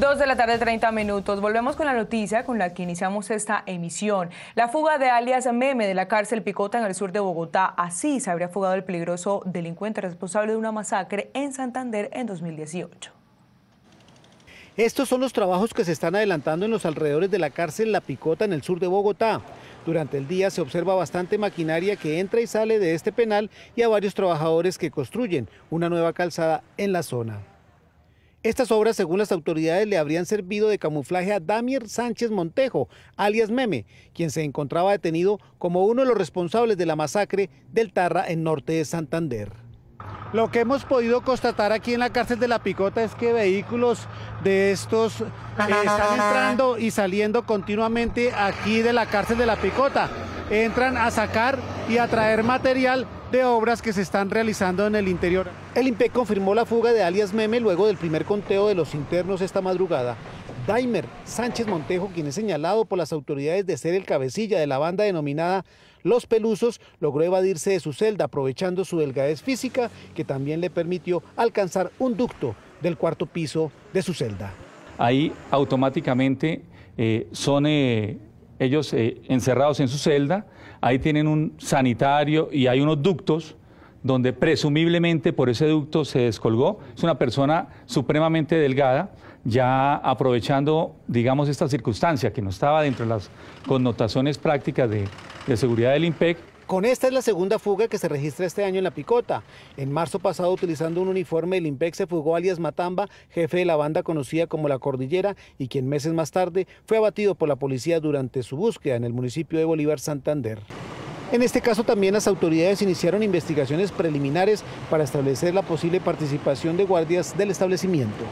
2:30 p.m. Volvemos con la noticia con la que iniciamos esta emisión. La fuga de alias Meme de la cárcel Picota en el sur de Bogotá. Así se habría fugado el peligroso delincuente responsable de una masacre en Santander en 2018. Estos son los trabajos que se están adelantando en los alrededores de la cárcel La Picota en el sur de Bogotá. Durante el día se observa bastante maquinaria que entra y sale de este penal y a varios trabajadores que construyen una nueva calzada en la zona. Estas obras, según las autoridades, le habrían servido de camuflaje a Deimer Sánchez Montejo, alias Meme, quien se encontraba detenido como uno de los responsables de la masacre del Tarra en Norte de Santander. Lo que hemos podido constatar aquí en la cárcel de La Picota es que vehículos de estos están entrando y saliendo continuamente aquí de la cárcel de La Picota. Entran a sacar y a traer material de obras que se están realizando en el interior. El INPEC confirmó la fuga de alias Meme luego del primer conteo de los internos esta madrugada. Deimer Sánchez Montejo, quien es señalado por las autoridades de ser el cabecilla de la banda denominada Los Pelusos, logró evadirse de su celda aprovechando su delgadez física, que también le permitió alcanzar un ducto del cuarto piso de su celda. Ahí automáticamente son ellos encerrados en su celda. Ahí tienen un sanitario y hay unos ductos donde presumiblemente por ese ducto se descolgó. Es una persona supremamente delgada, ya aprovechando, digamos, esta circunstancia que no estaba dentro de las connotaciones prácticas de seguridad del INPEC. Con esta es la segunda fuga que se registra este año en La Picota. En marzo pasado, utilizando un uniforme del INPEC, se fugó alias Matamba, jefe de la banda conocida como La Cordillera, y quien meses más tarde fue abatido por la policía durante su búsqueda en el municipio de Bolívar Santander. En este caso también las autoridades iniciaron investigaciones preliminares para establecer la posible participación de guardias del establecimiento.